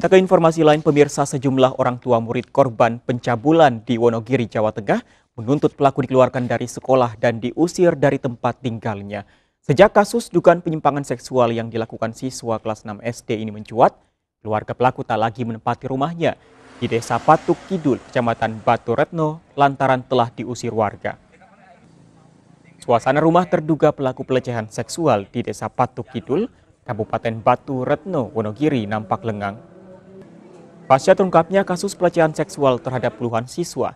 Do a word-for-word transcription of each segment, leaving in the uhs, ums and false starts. Kita ke informasi lain, pemirsa. Sejumlah orang tua murid korban pencabulan di Wonogiri, Jawa Tengah menuntut pelaku dikeluarkan dari sekolah dan diusir dari tempat tinggalnya. Sejak kasus dugaan penyimpangan seksual yang dilakukan siswa kelas enam S D ini mencuat, keluarga pelaku tak lagi menempati rumahnya di Desa Patuk Kidul, Kecamatan Batu Retno, lantaran telah diusir warga. Suasana rumah terduga pelaku pelecehan seksual di Desa Patuk Kidul, Kabupaten Batu Retno, Wonogiri nampak lengang. Pasca terungkapnya kasus pelecehan seksual terhadap puluhan siswa,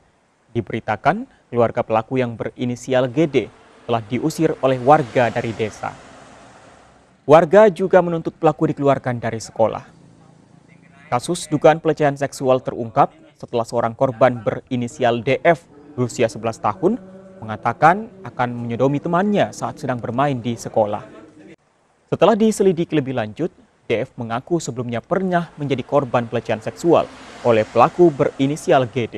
diberitakan keluarga pelaku yang berinisial G D telah diusir oleh warga dari desa. Warga juga menuntut pelaku dikeluarkan dari sekolah. Kasus dugaan pelecehan seksual terungkap setelah seorang korban berinisial D F berusia sebelas tahun mengatakan akan menyodomi temannya saat sedang bermain di sekolah. Setelah diselidiki lebih lanjut, D F mengaku sebelumnya pernah menjadi korban pelecehan seksual oleh pelaku berinisial G D.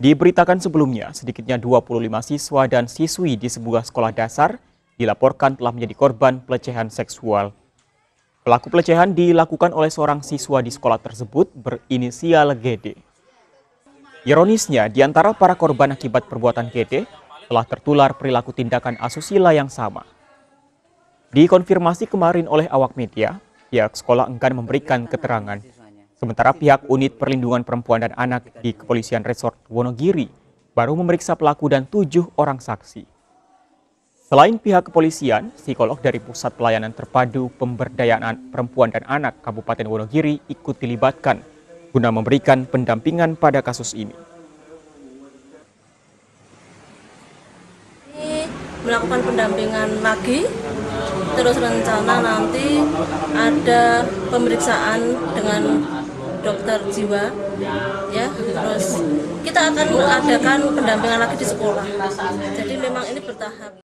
Diberitakan sebelumnya, sedikitnya dua puluh lima siswa dan siswi di sebuah sekolah dasar dilaporkan telah menjadi korban pelecehan seksual. Pelaku pelecehan dilakukan oleh seorang siswa di sekolah tersebut berinisial G D. Ironisnya, di antara para korban akibat perbuatan G D telah tertular perilaku tindakan asusila yang sama. Dikonfirmasi kemarin oleh awak media, pihak sekolah enggan memberikan keterangan. Sementara pihak Unit Perlindungan Perempuan dan Anak di Kepolisian Resort Wonogiri baru memeriksa pelaku dan tujuh orang saksi. Selain pihak kepolisian, psikolog dari Pusat Pelayanan Terpadu Pemberdayaan Perempuan dan Anak Kabupaten Wonogiri ikut dilibatkan guna memberikan pendampingan pada kasus ini. Ini melakukan pendampingan lagi, terus rencana nanti ada pemeriksaan dengan dokter jiwa, ya. Terus kita akan mengadakan pendampingan lagi di sekolah. Jadi memang ini bertahap.